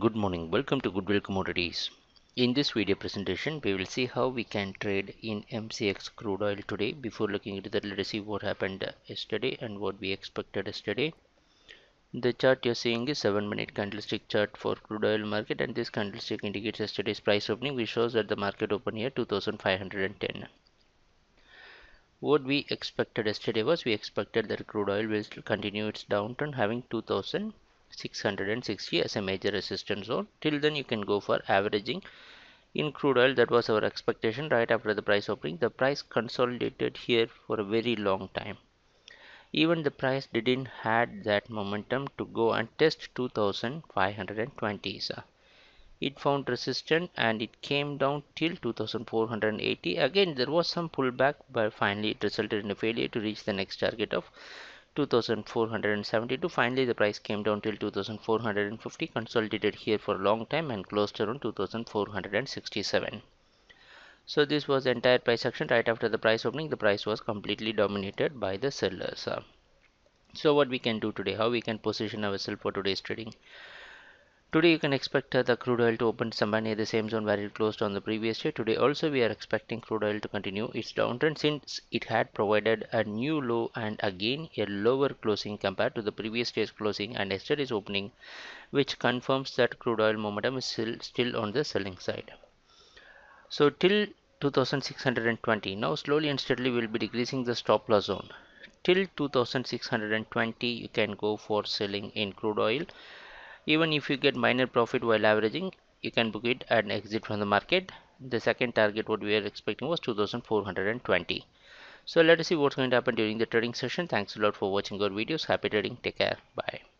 Good morning. Welcome to Goodwill Commodities. In this video presentation, we will see how we can trade in MCX crude oil today. Before looking into that, let us see what happened yesterday and what we expected yesterday. The chart you're seeing is 7-minute candlestick chart for crude oil market, and this candlestick indicates yesterday's price opening, which shows that the market opened here 2510. What we expected yesterday was we expected that crude oil will continue its downturn, having 2660 as a major resistance zone. Till then you can go for averaging in crude oil. That was our expectation right after the price opening. The price consolidated here for a very long time. Even the price didn't had that momentum to go and test 2520. It found resistance and it came down till 2480. Again there was some pullback, but finally it resulted in a failure to reach the next target of 2472. Finally the price came down till 2450, consolidated here for a long time and closed around 2467. So this was the entire price action. Right after the price opening, the price was completely dominated by the sellers. So what we can do today, how we can position ourselves for today's trading. Today you can expect the crude oil to open somewhere near the same zone where it closed on the previous day. Today also we are expecting crude oil to continue its downtrend, since it had provided a new low and again a lower closing compared to the previous day's closing and yesterday's opening, which confirms that crude oil momentum is still on the selling side. So till 2620, now slowly and steadily we will be decreasing the stop loss zone. Till 2620 you can go for selling in crude oil. Even if you get minor profit while averaging, you can book it and exit from the market. The second target what we are expecting was 2420. So let us see what's going to happen during the trading session. Thanks a lot for watching our videos. Happy trading. Take care. Bye.